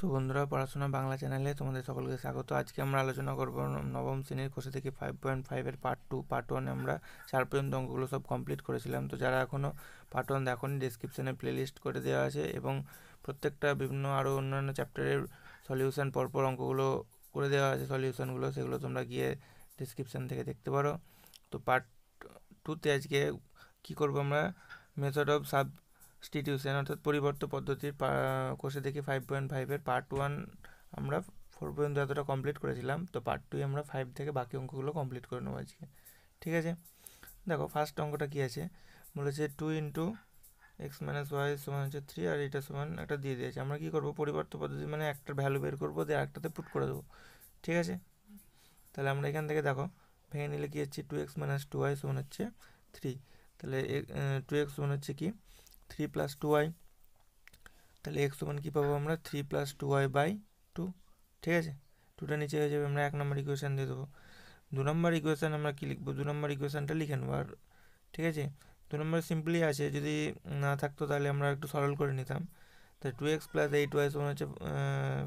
তো বন্ধুরা, পড়াশোনা বাংলা চ্যানেলে তোমাদের সকলকে স্বাগত। আজকে আমরা আলোচনা করব নবম শ্রেণীর কষে দেখি 5.5 এর পার্ট 2। পার্ট 1 আমরা 4 পর্যন্ত অঙ্কগুলো সব কমপ্লিট করেছিলাম। তো যারা এখনও পার্ট 1 দেখোনি, ডেসক্রিপশানে প্লেলিস্ট করে দেওয়া আছে এবং প্রত্যেকটা বিভিন্ন আরও অন্যান্য চ্যাপ্টারের সলিউশন পরপর অঙ্কগুলো করে দেওয়া আছে। সলিউশনগুলো সেগুলো তোমরা গিয়ে ডেসক্রিপশান থেকে দেখতে পারো। তো পার্ট 2-তে আজকে কী করবো আমরা, মেথড অফ সাবস্টিটিউশন অর্থাৎ পরিবর্ত পদ্ধতির কষে দেখি 5.5-এর পার্ট 1 আমরা 4 পর্যন্ত এতটা কমপ্লিট করেছিলাম। তো পার্ট 2 আমরা 5 থেকে বাকি অঙ্কগুলো কমপ্লিট করে নেবো আজকে, ঠিক আছে। দেখো ফার্স্ট অঙ্কটা কী আছে, বলেছে 2 x - y = 3 আর এটা সমান একটা দিয়ে দিয়েছে। আমরা কী করবো, পরিবর্ত পদ্ধতি মানে একটা ভ্যালু বের করবো দিয়ে একটাতে পুট করে দেবো, ঠিক আছে। তাহলে আমরা এখান থেকে দেখো ভেঙে নিলে কী হচ্ছে, 2x - 2y = 3। তাহলে 2x হচ্ছে কি 3 + 2y। তাহলে x সমান কী পাবো আমরা, 3 + 2y/2, ঠিক আছে। 2টা নিচে হয়ে যাবে, আমরা 1 নম্বর ইকুয়েশান দিয়ে দেবো। 2 নম্বর ইকুয়েশান আমরা কী লিখবো, 2 নম্বর ইকুয়েশানটা লিখে নেবো আর, ঠিক আছে। 2 নম্বর সিম্পলি আছে, যদি না থাকতো তাহলে আমরা একটু সরল করে নিতাম। তাহলে 2x + 8y =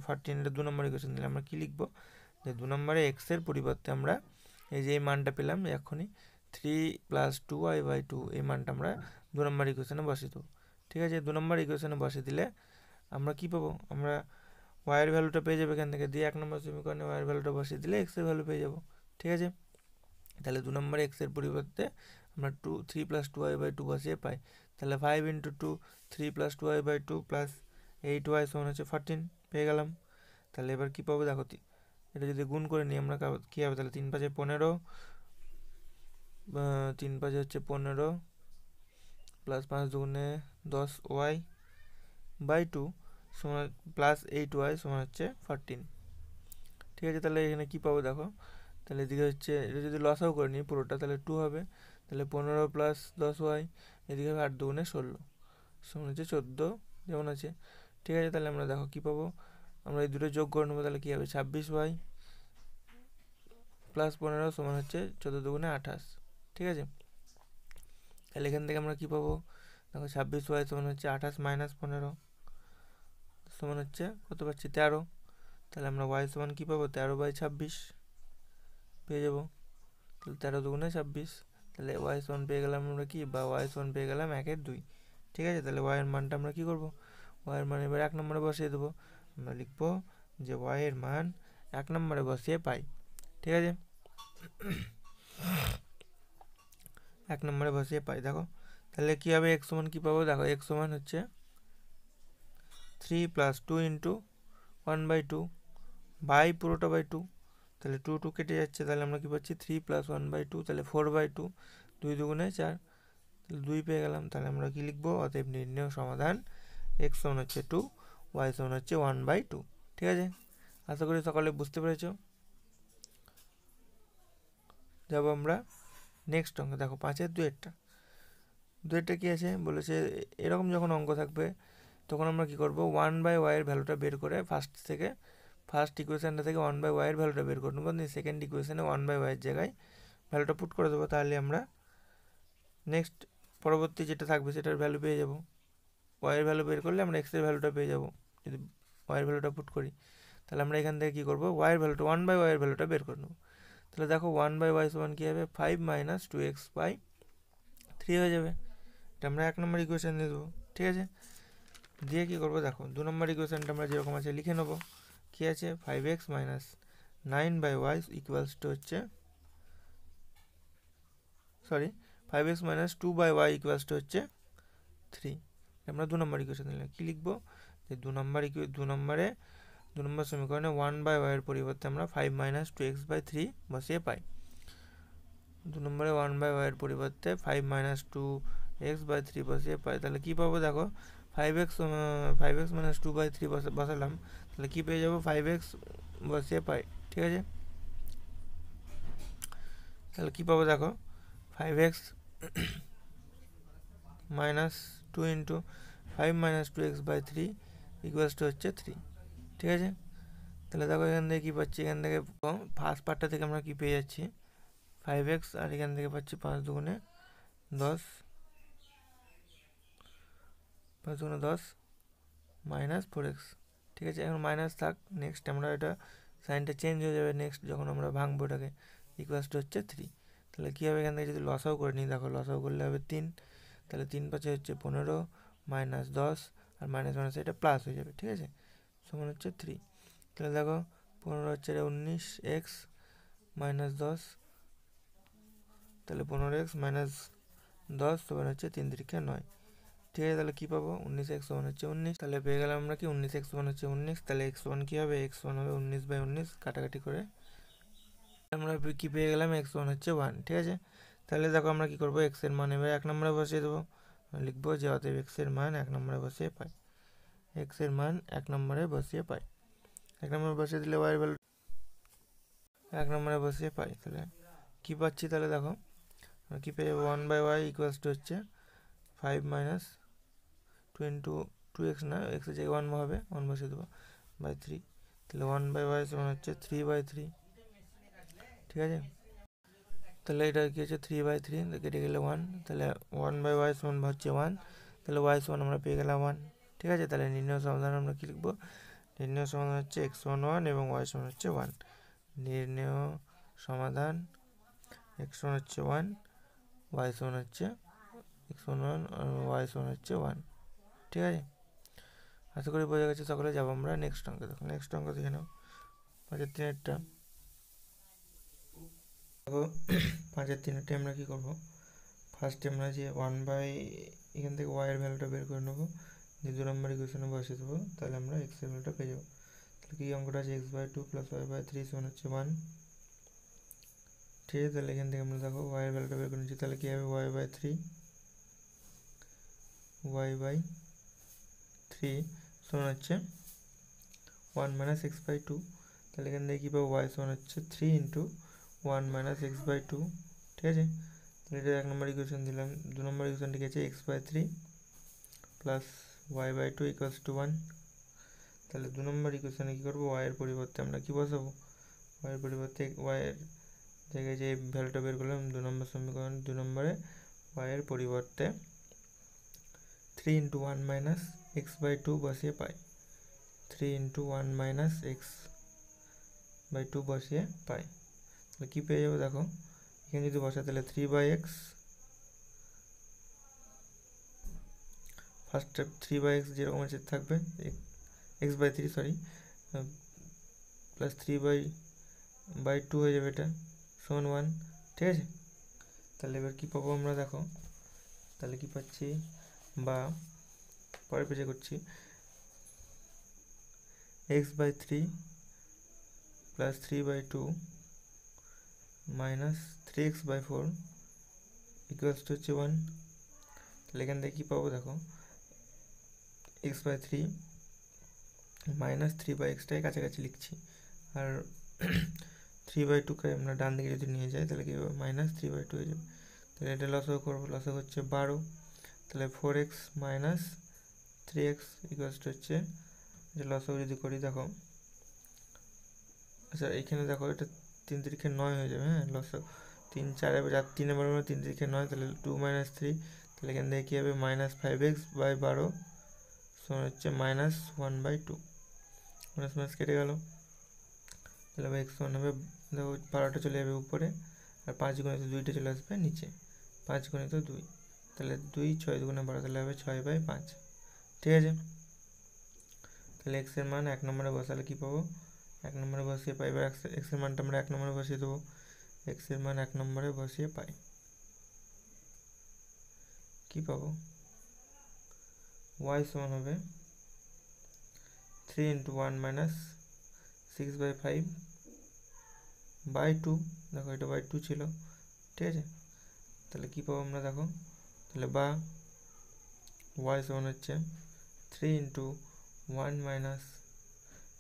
14, এটা 2 নম্বর ইকুয়েশান। তাহলে আমরা কী লিখবো, যে 2 নম্বরে এক্সের পরিবর্তে আমরা এই যে এই মানটা পেলাম এখনই, 3 + 2y/2, এই মানটা আমরা 2 নম্বর ইকুয়েশানে বসিয়ে দেবো, ঠিক আছে। 2 নম্বর ইকুয়েশানে বসিয়ে দিলে আমরা কী পাবো, আমরা ওয়াইয়ের ভ্যালুটা পেয়ে যাবো এখান থেকে, দিয়ে 1 নম্বর সমীকরণে ওয়াইয়ের ভ্যালুটা বসিয়ে দিলে এক্সের ভ্যালু পেয়ে যাবো, ঠিক আছে। তাহলে 2 নম্বরে এক্সের পরিবর্তে আমরা 3 + 2y/2 বসিয়ে পাই। তাহলে 5 × 2, 3 + 2y/2 + 8y = 14 পেয়ে গেলাম। তাহলে এবার কী পাবো দেখো, এটা যদি গুণ করে নিই আমরা কী হবে, তাহলে 3 × 5 = 15, 3 × 5 = 15 + 5 × 2 = 10y/2 + 8y = 14, ঠিক আছে। তাহলে এখানে কী পাবো দেখো, তাহলে এদিকে হচ্ছে এটা যদি লসাও করে নিই পুরোটা, তাহলে 2 হবে। তাহলে 15 + 10y, এদিকে 8 × 2 = 16, 14 যেমন আছে, ঠিক আছে। তাহলে আমরা দেখো কী পাবো, আমরা এই দুটো যোগ করে নেবো, তাহলে কী হবে 26y + 15 = 14 × 2 = 28, ঠিক আছে। তাহলে এখান থেকে আমরা কী পাবো দেখো, 26y = 28 - 15 কত পাচ্ছি, 13। তাহলে আমরা y সমান কী পাবো, 13/26 পেয়ে যাবো। তাহলে 13 × 2 = 26, তাহলে y সমান পেয়ে গেলাম আমরা কি, বা y সমান পেয়ে গেলাম 1/2, ঠিক আছে। তাহলে y এর মানটা আমরা কী করবো, y এর মান এবার 1 নম্বরে বসিয়ে দেবো। আমরা লিখবো যে y এর মান 1 নম্বরে বসিয়ে পাই, ঠিক আছে। 1 নম্বরে বসিয়ে পাই দেখো, তাহলে কী হবে x সমান কী পাবো দেখো, x সমান হচ্ছে 3 + 2 × 1/2 পুরোটা বাই 2, তাহলে 2 কেটে যাচ্ছে। তাহলে আমরা কী পাচ্ছি, 3 + 1/2, তাহলে 4/2, 2 × 2 = 4, তাহলে 2 পেয়ে গেলাম। তাহলে আমরা কী লিখবো, অতএব নির্ণেয় সমাধান x সমান হচ্ছে 2, y সমান হচ্ছে 1/2, ঠিক আছে। আশা করি সকালে বুঝতে পেরেছো। যাব আমরা নেক্সট অঙ্ক, দেখো 5-এর 2-এরটা কী আছে, বলেছে এরকম যখন অঙ্ক থাকবে তখন আমরা কী করবো, 1/y-এর ভ্যালুটা বের করে ফার্স্ট ইকুয়েশানটা থেকে 1/y-এর ভ্যালুটা বের করে নেবো, দিয়ে সেকেন্ড ইকুয়েশানে 1/y-এর জায়গায় ভ্যালুটা পুট করে দেবো। তাহলে আমরা নেক্সট পরবর্তী যেটা থাকবে সেটার ভ্যালু পেয়ে যাবো। ওয়াইয়ের ভ্যালু বের করলে আমরা এক্সের ভ্যালুটা পেয়ে যাবো যদি ওয়াইয়ের ভ্যালুটা পুট করি। তাহলে আমরা এখান থেকে কী করবো, ওয়াইয়ের ভ্যালুটা 1/y-এর ভ্যালুটা বের করে নেবো। তাহলে দেখো 1/y সমান কী হবে, 5 - 2x/3 হয়ে যাবে। এটা আমরা 1 নম্বর ইকুয়েশান দিয়ে দেবো, ঠিক আছে। দিয়ে কী করবো দেখো, 2 নম্বর ইকুয়েশানটা আমরা যেরকম আছে লিখে নেবো। কী আছে, 5x - 2y = 3, আমরা 2 নম্বর ইকুয়েশান দিলাম। কী লিখবো, যে 2 নম্বর সমীকরণে 1/y-এর পরিবর্তে আমরা 5 - 2x/3 বসিয়ে পাই। 2 নম্বরে 1/y-এর পরিবর্তে 5 - 2x/3 বসিয়ে পাই। তাহলে কী পাবো দেখো, 5x - 2/3 বসালাম, তাহলে কী পেয়ে যাবো, 5x বসিয়ে পাই, ঠিক আছে। তাহলে কী পাবো দেখো, 5x - 2 × 5 - 2x/3 = 3, ঠিক আছে। তাহলে দেখো এখান থেকে কী পাচ্ছি, এখান থেকে ফার্স্ট পার্টটা থেকে আমরা কী পেয়ে যাচ্ছি, 5x, আর এখান থেকে পাচ্ছি 5 × 2 = 10, 5 × 10 - 4x, ঠিক আছে এখন মাইনাস থাক নেক্সট আমরা এটা সাইনটা চেঞ্জ হয়ে যাবে নেক্সট যখন আমরা ভাঙবো এটাকে ইকুয়াল টু হচ্ছে 3 তাহলে কি হবে এখান থেকে যদি লসাও করে নি দেখো লসাও করলে হবে 3 তাহলে 3 5 হচ্ছে 15 - 10 আর মাইনাস মাইনাস এটা প্লাস হয়ে যাবে ঠিক আছে সমান হচ্ছে 3 তাহলে দেখো 15 হচ্ছে 19x - 10 তাহলে 15x - 10 সমান হচ্ছে 3 3 9 ঠিক আছে তাহলে কি পাবো 19x সমান হচ্ছে 19 তাহলে পেয়ে গেলাম আমরা কি 19x সমান হচ্ছে 19 তাহলে x1 কি হবে x1 হবে 19/19 কাটাকাটি করে আমরা কি পেয়ে গেলাম x1 হচ্ছে 1 ঠিক আছে তাহলে দেখো আমরা কি করব x এর মান এবারে এক নম্বরে বসিয়ে দেব লিখব যে অতএব x এর মান এক নম্বরে বসিয়ে পাই x এর মান এক নম্বরে বসিয়ে পাই এক নম্বরে বসিয়ে দিলে y ভ্যালু এক নম্বরে বসিয়ে পাই তাহলে কি পাচ্ছি তাহলে দেখো আমরা কি পেয়ে যাব 1/y = হচ্ছে 5 - 2 * 2x না x এর জায়গায় 1 হবে 1 বসিয়ে দেব /3 তাহলে 1/y সমান হচ্ছে 3/3 ঠিক আছে তাহলে এটা কি হচ্ছে 3/3 এটা কেটে গেলে 1 তাহলে 1/y সমান হচ্ছে 1 তাহলে y সমান আমরা পেয়ে গেলাম 1 ঠিক আছে তাহলে নির্ণয় সমাধান আমরা কি লিখব নির্ণয় সমাধান হচ্ছে x1 1 এবং y সমান হচ্ছে 1 নির্ণয় সমাধান x1 হচ্ছে 1 y সমান হচ্ছে x1 1 আর y সমান হচ্ছে 1 ঠিক আছে আশা করি বোঝা গেছে সকলে যাব আমরা নেক্সট অঙ্কে দেখো নেক্সট অঙ্ক দেখে নাও 5 3 টা দেখো 5 3 তে আমরা কি করব ফার্স্ট আমরা যে 1 এখান থেকে y এর ভ্যালুটা বের করে নেব যে 2 নম্বর ইকুয়েশনে বসিয়ে দেব তাহলে আমরা x এর ভ্যালুটা পেয়ে যাব তাহলে কি অঙ্কটা আছে x/2 + y/3 সমান হচ্ছে 1 ঠিক আছে তাহলে এখান থেকে আমরা দেখো y এর ভ্যালুটা বের করে নিচ্ছি তাহলে কি হবে y/3 সমান হচ্ছে 1 - x/2 তাহলে এখান থেকে কি পাবো y সমান হচ্ছে 3 * 1 - x/2 ঠিক আছে তাহলে এটা এক নম্বর ইকুয়েশন দিলাম দুই নম্বর ইকুয়েশন ঠিক আছে x/3 + y/2 = 1 তাহলে দুই নম্বর ইকুয়েশনে কি করব y এর পরিবর্তে আমরা কি বসাবো y এর পরিবর্তে y এর জায়গায় যে ভ্যালুটা বের করলাম দুই নম্বর সমীকরণ দুই নম্বরে y এর পরিবর্তে 3 * 1 - x/2 বসিয়ে পাই 3 * 1 - x/2 বসিয়ে পাই তাহলে কি পেয়ে যাব দেখো এখানে যদি বসাই তাহলে 3/x ফার্স্ট স্টেপ 3/x যেরকম আছে থাকবে x/3 সরি +3/2 হয়ে যাবে এটা সমান 1 ঠিক আছে তাহলে এবার কি পাবো আমরা দেখো তাহলে কি পাচ্ছি বা পরে পেজে করছি x/3 +3/2 -3x/4 equals to 1 তাহলে এখান থেকে কি পাবো দেখো x/3 -3/x টাই কাছাকাছি লিখছি আর 3/2 কে আমরা ডান দিকে যদি নিয়ে যাই তাহলে কি হবে -3/2 হয়ে যাবে তাহলে এটা লসাগু করব লসাগু হচ্ছে 12 তাহলে 4x - 3x = হচ্ছে যে লসাগু যদি করি দেখো আচ্ছা এখানে দেখো এটা 3 3 কে 9 হয়ে যাবে হ্যাঁ লসাগু 3 4 এর যা 3 নম্বর মানে 3 3 কে 9 তাহলে 2 - 3 তাহলে এখান থেকে কি হবে -5x/12 সমান হচ্ছে -1/2 মাইনাস মাইনাস কেটে গেল তাহলে x1 হবে দেখো 12 টা চলে যাবে উপরে আর 5 গুণিত 2 টা চলে আসবে নিচে 5 গুণিত 2 তাহলে 2 6 গুণে 12 তাহলে হবে 6/5 ঠিক আছে তাহলে x এর মান এক নম্বরে বসালে কি পাবো এক নম্বরে বসিয়ে পাই বা x এর মানটা আমরা এক নম্বরে বসিয়ে দেব x এর মান এক নম্বরে বসিয়ে পাই কি পাবো y সমান হবে 3 * 1 - 6/5/2 দেখো এটা /2 ছিল ঠিক আছে তাহলে কি পাবো আমরা দেখো তাহলে বা y সমান হচ্ছে 3 * 1 -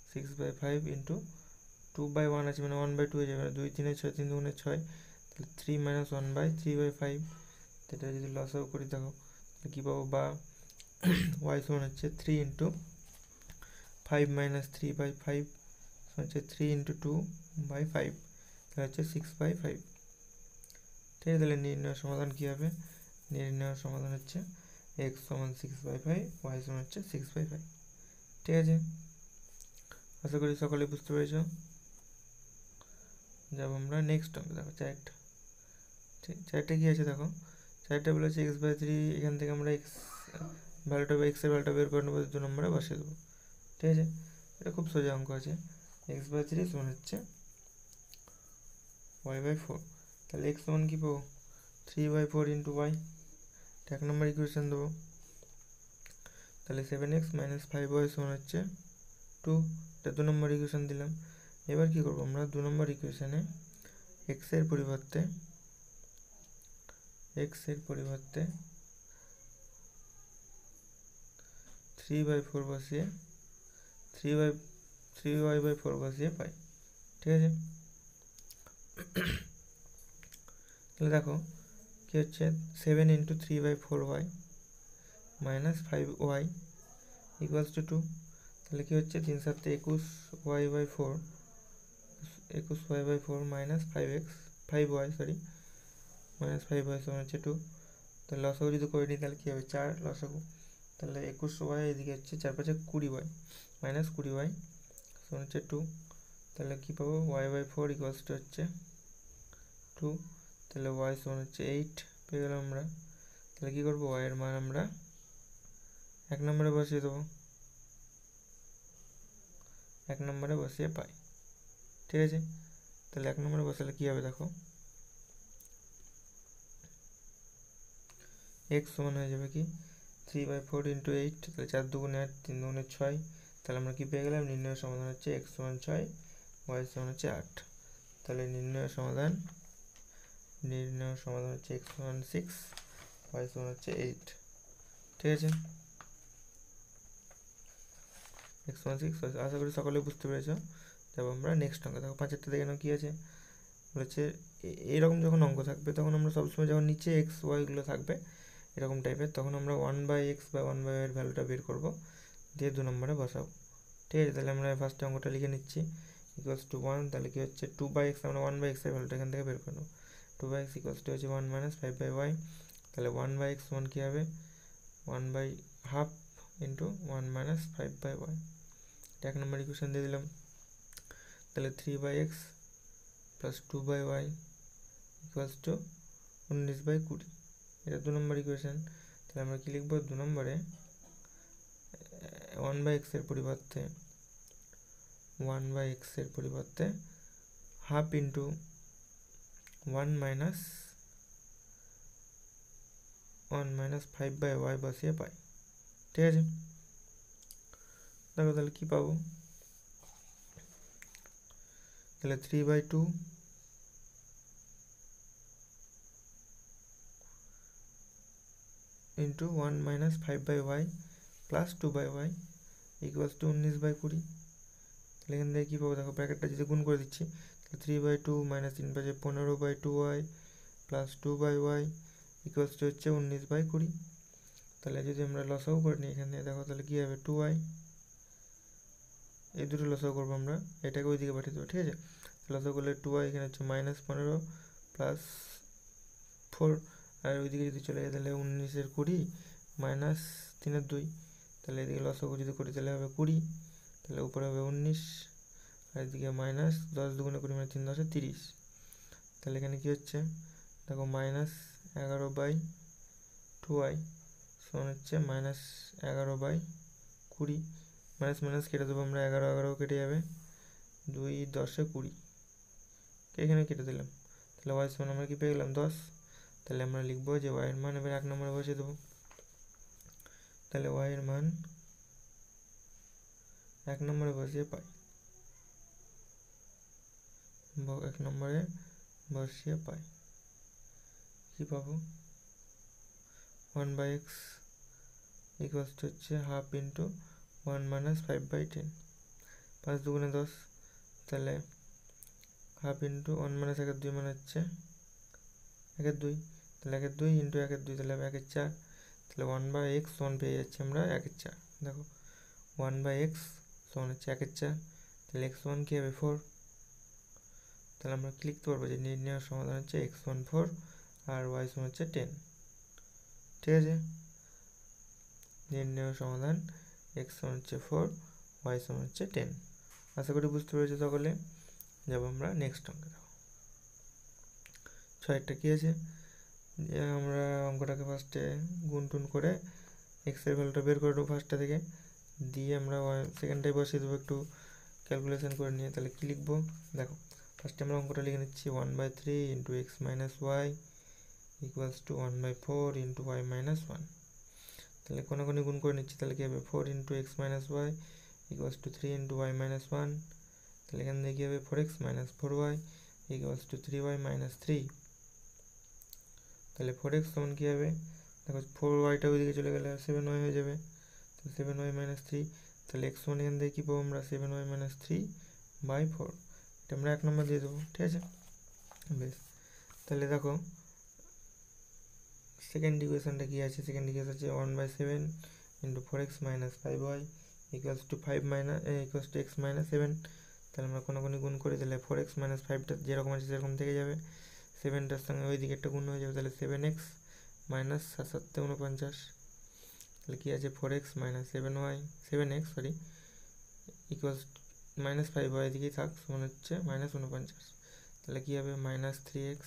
6/5 * 2/1 আছে মানে 1/2 হয়ে যাবে 2 3 6 3 2 6 তাহলে 3 - 1/3/5 এটা যদি লসাগু করি দেখো তাহলে কি পাবো বা y সমান হচ্ছে 3 * 5 - 3/5 সমান হচ্ছে 3 * 2/5 তাহলে হচ্ছে 6/5 ঠিক আছে তাহলে নির্ণয় সমাধান কি হবে নির্ণয় সমাধান হচ্ছে x = 6/5 y = 6/5 ঠিক আছে আশা করি সকলে বুঝতে পেরেছো। যাব আমরা নেক্সট অঙ্কে। দেখো চারটা, চারটা কি আছে দেখো, চারটা বলেছে এক্স বাই থ্রি, এখান থেকে আমরা এক্স ভ্যালুটা এক্সের ভ্যালুটা বের করে নেবো, 2 নম্বরে বসিয়ে দেবো। ঠিক আছে, এটা খুব সোজা অঙ্ক আছে। এক্স বাই থ্রি সমান হচ্ছে ওয়াই বাই ফোর, তাহলে এক্স সমান কী পাবো 3/4 ইন্টু ওয়াই, এটা 1 নম্বর ইকুয়েশন দেবো। তাহলে 7x - 5y সমান হচ্ছে 2, এটা 2 নম্বর ইকুয়েশন দিলাম। এবার কি করবো আমরা 2 নম্বর ইকুয়েশনে এক্সের পরিবর্তে এক্সের পরিবর্তে 3/4 বসিয়ে 3y/4 বসিয়ে পাই। ঠিক আছে, তাহলে দেখো কি হচ্ছে 7 × 3/4y -5y ইকুয়ালস টু 2। তাহলে কি হচ্ছে 3 × 7 = 21y/4 21y/4 -5y -5y সমান হচ্ছে 2। তাহলে লসাগু যদি করে নিই তাহলে কী হবে 4 লসাগু, তাহলে 21y এদিকে হচ্ছে 4 × 5 = 20y -20y সমান হচ্ছে 2। তাহলে কী পাবো y/4 ইকুয়ালস টু হচ্ছে 2, তাহলে y সমান হচ্ছে 8 পেয়ে গেলাম আমরা। তাহলে কী করবো y এর মান আমরা 1 নম্বরে বসিয়ে দেবো, 1 নম্বরে বসিয়ে পাই। ঠিক আছে, তাহলে 1 নম্বরে বসালে কী হবে দেখো x সমান হয়ে যাবে কি 3/4 × 8, তাহলে 4 × 2 = 8, 3 × 2 = 6। তাহলে আমরা কী পেয়ে গেলাম নির্ণয় সমাধান হচ্ছে x সমান 6, y সমান হচ্ছে 8। তাহলে নির্ণয় সমাধান হচ্ছে x সমান 6, y সমান হচ্ছে 8। ঠিক আছে, আশা করি সকলে বুঝতে পেরেছো। তারপর আমরা নেক্সট অঙ্ক দেখো 5 থেকে দেখে কী আছে বলেছে। এরকম যখন অঙ্ক থাকবে তখন আমরা সবসময় যখন নিচে এক্স ওয়াইগুলো থাকবে এরকম টাইপের, তখন আমরা 1/x বা 1/y এর ভ্যালুটা বের করব, দিয়ে 2 নম্বরে বসাবো। ঠিক আছে, তাহলে আমরা ফার্স্টে অঙ্কটা লিখে নিচ্ছি ইকুয়ালস টু 1। তাহলে কী হচ্ছে 2/x, আমরা 1/x এর ভ্যালুটা এখান থেকে বের করবো। 2/x ইকুয়ালস টু হচ্ছে 1 - 5/y, তাহলে 1/x সমান কী হবে 1/2 ইন্টু 1 - 5/y, 1 নম্বর ইকুয়েশন দিয়ে দিলাম। তাহলে 3/x plus 2/y equals to 19/20, এটা 2 নম্বর ইকুয়েশন। তাহলে আমরা কী লিখবো 2 নম্বরে 1/x এর পরিবর্তে 1/2 ইন্টু 1 - 5/y বসিয়ে পাই। ঠিক আছে, দেখো তাহলে কী পাবো, তাহলে 3/2 into 1 - 5/y plus 2/y equals to 19/20। তাহলে এখান থেকে কী পাবো দেখো ব্র্যাকেটটা যদি গুণ করে দিচ্ছি, তাহলে 3/2 - 3/5 15/2y plus 2/y equals to হচ্ছে 19/20। তাহলে যদি আমরা লসাও করে নিই এখানে দেখো তাহলে কী হবে 2y, এই দুটো লসাও করবো আমরা, এটাকে ওই দিকে পাঠিয়ে দেবো। ঠিক আছে, লসাও করলে 2y এখানে হচ্ছে -15 প্লাস 4, আর ওইদিকে যদি চলে যায় তাহলে 19/20 -3/2। তাহলে এদিকে লসাও যদি করি তাহলে হবে 20, তাহলে উপরে হবে 19, আর এদিকে -10 × 2 = 20 মানে 3 × 10 = 30। তাহলে এখানে কী হচ্ছে দেখো -11/2y সমান হচ্ছে -11/20, -- কেটে দেবো আমরা, 11 কেটে যাবে, 2 × 10 = 20, এখানে কেটে দিলাম। তাহলে y সমান আমরা কী পেয়ে গেলাম 10। তাহলে আমরা লিখবো যে y এর মান এবার 1 নম্বরে বসিয়ে দেবো। তাহলে y এর মান 1 নম্বরে বসিয়ে পাই, 1 নম্বরে বসিয়ে পাই। কী পাবো 1/x ইকুয়ালস টু হচ্ছে 1/2 ইন্টু 1 - 5/10, 5 × 2 = 10। তাহলে 1/2 ইন্টু 1 - 1/2 মানে হচ্ছে 1/2, তাহলে 1/2 ইন্টু 1/2 তাহলে 1/4। তাহলে 1/x সমান পেয়ে যাচ্ছি আমরা 1/4। দেখো 1/x সমান হচ্ছে 1/4, তাহলে x সমান কী হবে 4। তাহলে আমরা কি লিখতে পারবো যে নির্ণয় সমাধান হচ্ছে x সমান 4 আর y সমান হচ্ছে 10। ঠিক আছে, নির্ণয় সমাধান x সমান হচ্ছে 4, y সমান হচ্ছে 10। আশা করি বুঝতে পেরেছো সকলে। যাব আমরা নেক্সট অঙ্কে। দেখো ছয়টা কি আছে, আমরা অঙ্কটাকে ফার্স্টে গুণ টুন করে এক্সের ভ্যালুটা বের করে দেবো ফার্স্টটা থেকে, দিয়ে আমরা সেকেন্ডটাই বসিয়ে দেবো একটু ক্যালকুলেশন করে নিয়ে। তাহলে কী লিখবো দেখো, ফার্স্টে আমরা অঙ্কটা লিখে নিচ্ছি 1/3 into x minus y equals to 1/4 into y minus one. তাহলে কোনো কোনো গুণ করে নিচ্ছি, তাহলে কী হবে 4 into x minus y equals to 3 into y minus one. তাহলে এখান থেকে কী হবে 4x minus 4y equals to 3y minus 3। তাহলে 4x সমান কী হবে দেখো, 4yটা ওইদিকে চলে গেলে 7y হয়ে যাবে, তো 7y মাইনাস 3। তাহলে x সমান এখান থেকে কী পাবো আমরা 7y মাইনাস 3/4। এটা আমরা 1 নম্বর দিয়ে দেবো, ঠিক আছে। বেশ, তাহলে দেখো সেকেন্ড ইকুয়েশনটা কী আছে, সেকেন্ড ইকুয়েশন আছে 1/7 into 4x minus 5y equals to 5 x minus 7। তাহলে আমরা কোনো কোনো গুণ করি, তাহলে 4x মাইনাস 5টা যেরকম আছে সেরকম থেকে যাবে, 7টার সঙ্গে ওই দিকে একটা গুণ হয়ে যাবে। তাহলে 7x মাইনাস 7 × 7 = 49। তাহলে কী আছে 4x minus 7x equals minus 5y দিকেই থাক, সমান হচ্ছে -49। তাহলে কী হবে -3x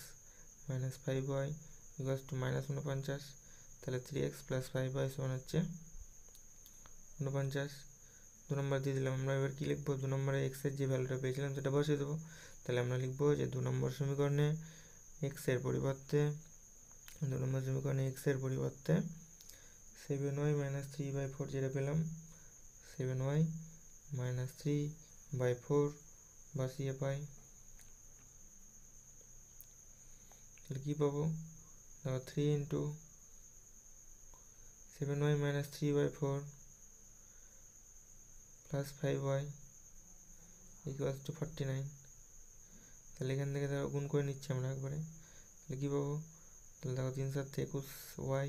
minus 5y equals to -49। তাহলে 3x প্লাস 5y সমান হচ্ছে 49। দু নম্বর দিয়ে দিলাম আমরা। এবার কী লিখবো, দু নম্বরে এক্সের যে ভ্যালুটা পেয়েছিলাম সেটা বসিয়ে দেবো। তাহলে আমরা লিখবো যে দু নম্বর সমীকরণে এক্সের পরিবর্তে 7y মাইনাস 3/4 যেটা পেলাম 7y মাইনাস 3/4 বসিয়ে পাই। তাহলে কী পাবো দেখো 3 into 7y minus 3/4 plus 5y equals to 49। তাহলে এখান থেকে তারা গুণ করে নিচ্ছি আমরা একবারে, তাহলে কী পাবো, তাহলে দেখো 3 × 7 = 21y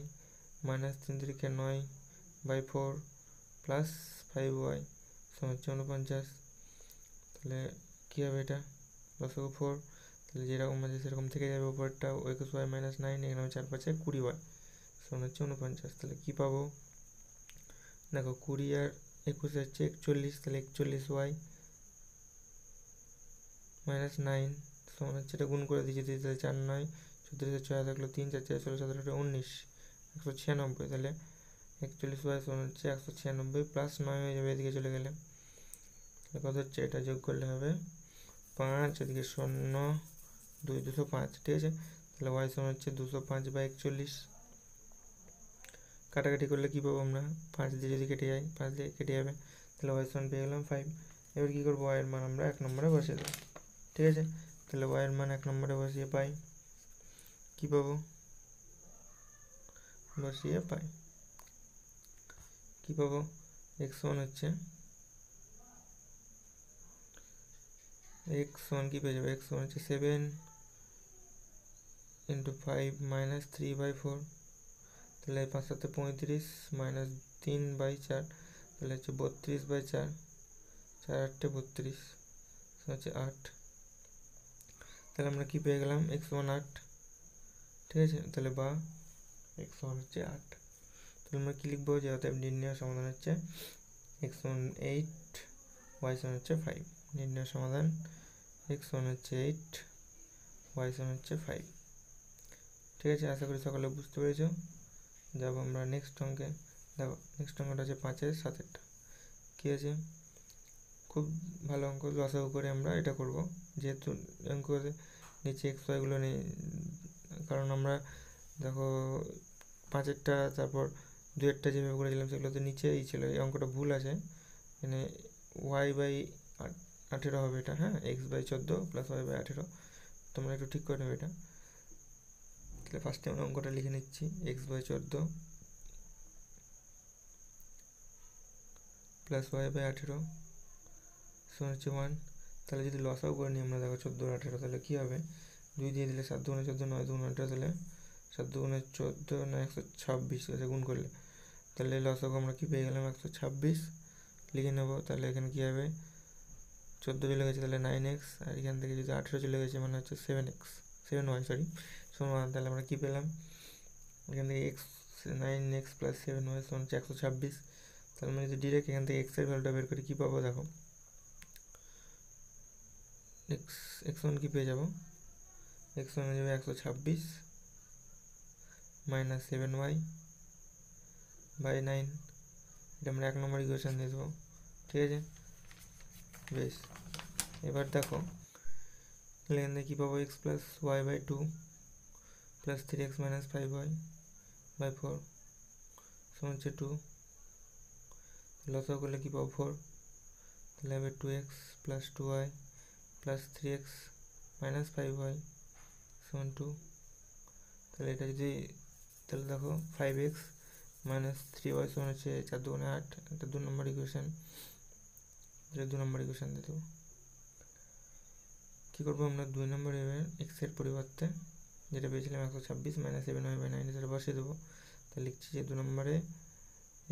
মাইনাস 3 × 9/4 প্লাস 5y সমান হচ্ছে 49। তাহলে কী হবে এটা লসাগু 4, তাহলে যেরকম আছে সেরকম থেকে যাবে। ওপরটা 21y মাইনাস 9, এখানে 4 × 5 = 20y সমান হচ্ছে 49। তাহলে কী পাবো দেখো 20 আর 21 হচ্ছে 41, তাহলে 41y মাইনাস 9 সমান হচ্ছে, এটা গুণ করে দিয়েছি, তাহলে 4 × 9 = 36, 6 থাকলো 3 × 4 = 16, 7 = 19, 196। তাহলে 41y সমান হচ্ছে 196 প্লাস 9 হয়ে যাবে এদিকে চলে গেলে, তাহলে কত হচ্ছে এটা যোগ করলে হবে 5, এদিকে 0, 2, 205, ঠিক আছে। তাহলে y সমান হচ্ছে 205/41। কাটাকাটি করলে কী পাবো আমরা, 5 দিয়ে যদি কেটে যাই, 5 দিয়ে কেটে যাবে, তাহলে y সমান পেয়ে গেলাম 5। এবার কী করবো, y এর মান আমরা 1 নম্বরে বসিয়ে দেবো, ঠিক আছে। তাহলে y এর মান 1 নম্বরে বসিয়ে পাই, কী পাবো x সমান হচ্ছে কী পেয়ে যাবে, x সমান হচ্ছে 7 × 5 মাইনাস 3/4। তাহলে 5 × 7 = 35 মাইনাস 3/4, তাহলে হচ্ছে 32/4, 4 × 8 = 32, হচ্ছে 8। তাহলে আমরা কী পেয়ে গেলাম x সমান 8, ঠিক আছে। তাহলে বা x সমান হচ্ছে 8। তাহলে আমরা কী লিখবো, যে অতএব নির্ণয় সমাধান হচ্ছে x সমান 8, y সমান হচ্ছে 5। নির্ণয় সমাধান x সমান হচ্ছে 8, y সমান হচ্ছে 5, ঠিক আছে। আশা করি সকলে বুঝতে পেরেছো। যাব আমরা নেক্সট অঙ্কে। দেখো নেক্সট অঙ্কটা আছে 5 এর 7টা। কী আছে, খুব ভালো অঙ্ক, লসাগু করে আমরা এটা করব, যেহেতু অঙ্ক নিচে x yগুলো নেই, কারণ আমরা দেখো 5এরটা তারপর 2এরটা যেভাবে করেছিলাম সেগুলো তো নিচেই ছিল। এই অঙ্কটা ভুল আছে, মানে y/18 হবে এটা, হ্যাঁ, x/14 প্লাস y/18। তোমরা একটু ঠিক করে নেবে এটা। তাহলে ফার্স্টে আমরা অঙ্কটা লিখে নিচ্ছি x/14 প্লাস y/18 সমান হচ্ছে 1। তাহলে যদি লসাগু করে নিই আমরা দেখো 14 আর 18, তাহলে কী হবে 2 দিয়ে দিলে 7 × 2 = 14, 9 × 2 = 18, তাহলে 7 × 2 = 14, 9 = 126, এটা গুণ করলে। তাহলে লসাগু আমরা কী পেয়ে গেলাম 126 লিখে নেবো। তাহলে এখানে কী হবে 14 চলে গেছে, তাহলে 9x, আর এখান থেকে যদি 18 চলে গেছে মানে হচ্ছে 7y সমান। তাহলে আমরা কী পেলাম এখান থেকে x 9x প্লাস 7y সমান হচ্ছে 126। তাহলে আমরা যদি ডিরেক্ট এখান থেকে x এর ভ্যালুটা বের করি, কী পাবো দেখো x1 की पे जाबो x1 में जाबे 126 minus 7y by 9 আমরা এক নম্বর ইকুয়েশন দিয়ে দেব ঠিক আছে বেশ এবার দেখো লেনে কি পাবো x + y / 2 + 3x - 5y / 4 = 2 লসাগু করলে কি পাবো 4 তাহলে হবে 2x + 2y + 3x - 5y = 2 তাহলে এটা যদি তাহলে দেখো 5x minus 3y so much is 8 the 2 number equation the 2 number equation the 2 kikorbomna 2 number x এর পরিবর্তে যেটা পেয়েছিলাম 126 minus 7y by 9 এর বসিয়ে দেব তাহলে লিখছি যে 2 নম্বরে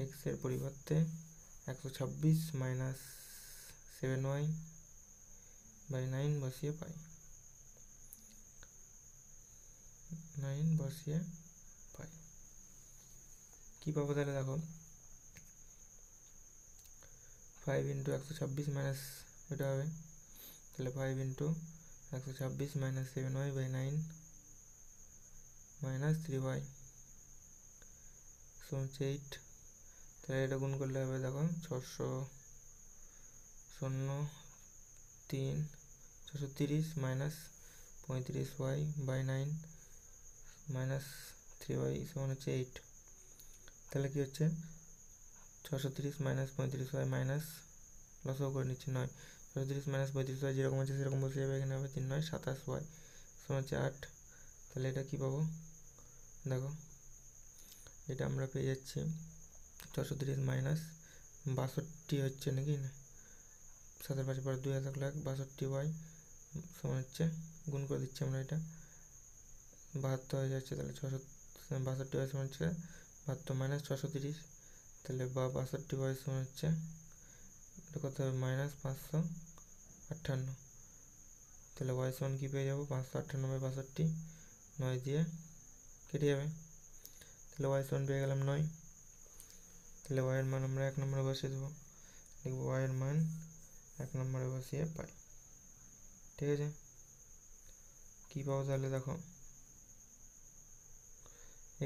x এর পরিবর্তে 126 minus 7y by 9 বসিয়ে পাই 9 বসিয়ে की पापा ताले देखो 5 into 126 minus बेटा है ताले 5 into 126 minus 7y by 9 minus 3y so 8 ताले ये गुण कर ले है देखो 630 minus 35y by 9 minus 3y so 8 তাহলে কি হচ্ছে 630 - 35y minus লসাগু করে নিচে 9 630 - 35y যেরকম আছে সেরকম বসে যাবে এখানে হবে 3 9 27y সমান 8 তাহলে এটা কি পাবো দেখো এটা আমরা পেয়ে যাচ্ছি 630 - 62 হচ্ছে নাকি না 7 পাশে পড়ে 2 থাকলে 62y সমান হচ্ছে গুণ করে দিচ্ছি আমরা এটা 72 হয়ে যাচ্ছে তাহলে 662y সমান হচ্ছে 72 minus 630 তাহলে বা 62y সমান হচ্ছে এটা কত হবে minus 558 তাহলে y সমান কি পেয়ে যাব 558 by 62 9 দিয়ে কেটে যাবে তাহলে y সমান পেয়ে গেলাম 9 তাহলে y এর মান আমরা এক নম্বরে বসিয়ে দেব লিখব y এর মান এক নম্বরে বসিয়ে পাই ঠিক আছে কি পাবো তাহলে দেখো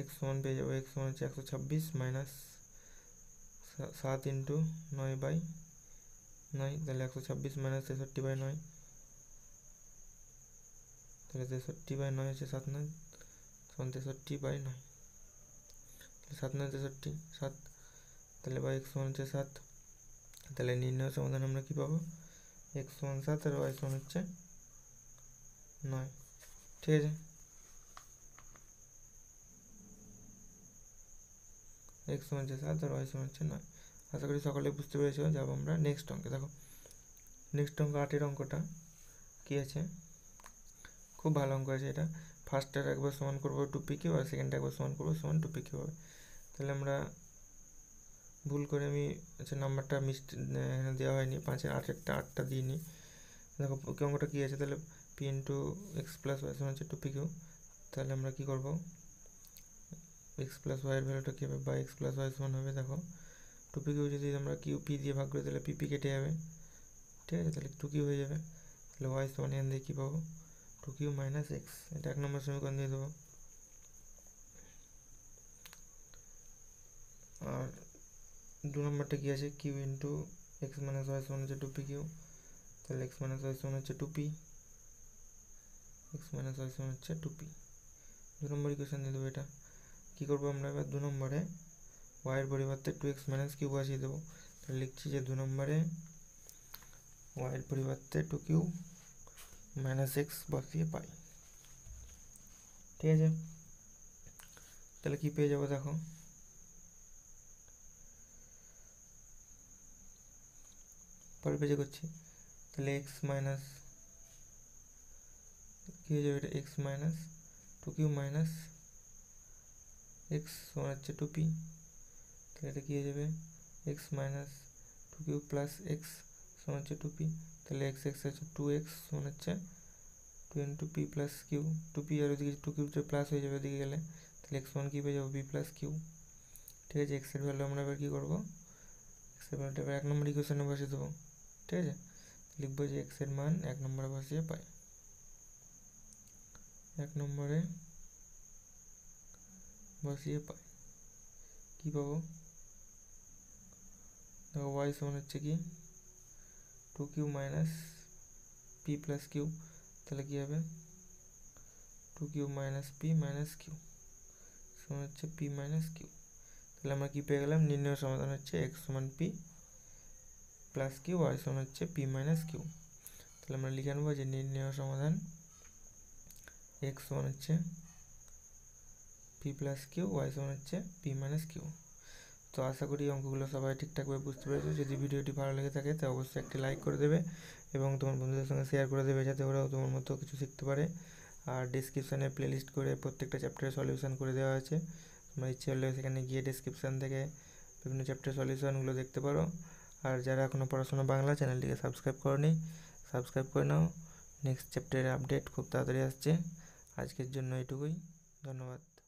x1 पे जाओ x1 है 126 minus 7 into 9 by 9 तले 126 minus 63 by 9 तले 63 by 9 है 7 9 63 by 9 7 9 63 7 तले by x1 है 7 तले निर्णय समाधान हमने की पाबो x1 7 और y1 है 9 ठीक है x1 is 7 और y1 is 9 আশা করি সকলে বুঝতে পেরেছো যাব আমরা নেক্সট অঙ্কে দেখো নেক্সট অঙ্ক 8 এর অঙ্কটা কি আছে খুব ভালো অঙ্ক আছে এটা ফার্স্ট এর একবার সমান করব 2pq আর সেকেন্ড একবার সমান করব সমান 2pq হবে তাহলে আমরা ভুল করে আমি আচ্ছা নাম্বারটা মিস এখানে দেওয়া হয়নি 5 এর 8 একটা 8টা দিইনি দেখো অঙ্কটা কি আছে তাহলে p * x + y = 2pq তাহলে আমরা কি করব x plus y ভ্যালুটা কি হবে by x plus y সমান হবে দেখো 2p কে যদি আমরা qp দিয়ে ভাগ করি তাহলে pp কেটে যাবে ঠিক আছে তাহলে 2q হয়ে যাবে তাহলে y সমান n দিয়ে কি পাবো 2q - x এটা এক নম্বর সমীকরণ দিয়ে দেব আর দুই নম্বরটা কি আছে q * x - y সমান হচ্ছে 2pq তাহলে x - y সমান হচ্ছে 2p x - y সমান হচ্ছে 2p দুই নম্বর ইকুয়েশন দিয়ে দেব এটা কি করব আমরা এবার 2 নম্বরে y এর পরিবর্তে 2x - q বসিয়ে দেব তাহলে লিখছি যে 2 নম্বরে y এর পরিবর্তে 2q - x বসিয়ে পাই ঠিক আছে তাহলে কি পেয়ে যাব দেখো পরের পেজে করছি তাহলে x - কি হয়ে যাবে এটা x - 2q - x সমান হচ্ছে 2p তাহলে এটা কি হয়ে যাবে x - 2q + x সমান হচ্ছে 2p তাহলে x x হচ্ছে 2x সমান হচ্ছে 2p + q 2p এর ওদিকে 2q তে প্লাস হয়ে যাবে ওদিকে গেলে তাহলে x সমান কি হয়ে যাবে p + q ঠিক আছে x এর ভ্যালু আমরা এবার কি করব x এর ভ্যালুটা এক নম্বর ইকুয়েশনে বসিয়ে দেব ঠিক আছে লিখব যে x এর মান 1 নম্বরে বসিয়ে পাই 1 নম্বরে বসিয়ে পাই কি পাবো দেখো y সমান হচ্ছে কি 2q - p + q তাহলে কি হবে 2q - p - q সমান হচ্ছে p - q তাহলে আমরা কি পেয়ে গেলাম নির্ণয় সমাধান হচ্ছে x = p plus q y समान होच्छे पी माइनस क्यू तो हमें लिखे नेब जे निर्णय समाधान एक्स समान होच्छे पी प्लस क्यू वाई समान होच्छे पी माइनस क्यू तो आशा करी अंकगुलो सबाई ঠিকঠাক ভাবে বুঝতে পেরেছো যদি ভিডিওটি ভালো লেগে থাকে তাহলে অবশ্যই একটা লাইক করে দেবে এবং তোমার বন্ধুদের সঙ্গে শেয়ার করে দেবে যাতে ওরাও তোমার মতো কিছু শিখতে পারে আর ডেসক্রিপশনে প্লেলিস্ট করে প্রত্যেকটা চ্যাপ্টারে সলিউশন করে দেওয়া আছে তোমরা ইচ্ছে হলে সেখানে গিয়ে ডেসক্রিপশন থেকে বিভিন্ন চ্যাপ্টার সলিউশনগুলো দেখতে পারো আর যারা এখনো পড়াশোনা বাংলা চ্যানেলটিকে সাবস্ক্রাইব করনি সাবস্ক্রাইব করে নাও নেক্সট চ্যাপ্টারের আপডেট খুব তাড়াতাড়ি আসছে আজকের জন্য এটুকুই ধন্যবাদ